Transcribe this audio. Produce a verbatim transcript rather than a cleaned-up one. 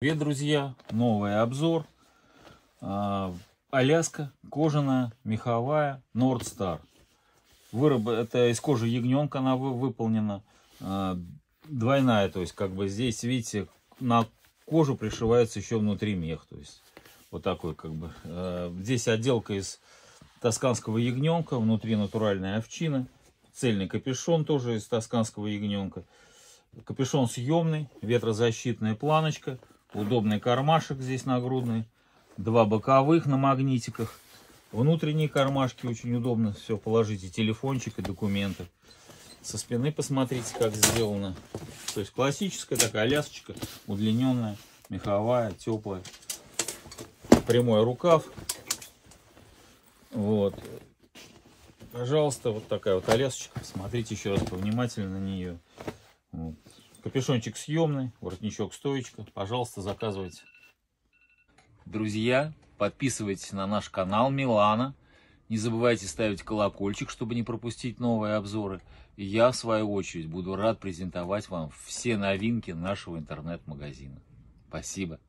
Привет, друзья! Новый обзор. А, Аляска, кожаная, меховая, North Star. Выроб... Это из кожи ягненка она выполнена. А, двойная, то есть как бы здесь, видите, на кожу пришивается еще внутри мех. То есть вот такой как бы. А, здесь отделка из тосканского ягненка, внутри натуральная овчина. Цельный капюшон тоже из тосканского ягненка. Капюшон съемный, ветрозащитная планочка. Удобный кармашек здесь нагрудный. Два боковых на магнитиках. Внутренние кармашки очень удобно. Все, положите телефончик и документы. Со спины посмотрите, как сделано. То есть классическая такая лясочка. Удлиненная, меховая, теплая. Прямой рукав. Вот. Пожалуйста, вот такая вот алясочка. Смотрите еще раз повнимательно на нее. Вот. Капюшончик съемный, воротничок стоечка. Пожалуйста, заказывайте. Друзья, подписывайтесь на наш канал Милана. Не забывайте ставить колокольчик, чтобы не пропустить новые обзоры. И я, в свою очередь, буду рад презентовать вам все новинки нашего интернет-магазина. Спасибо.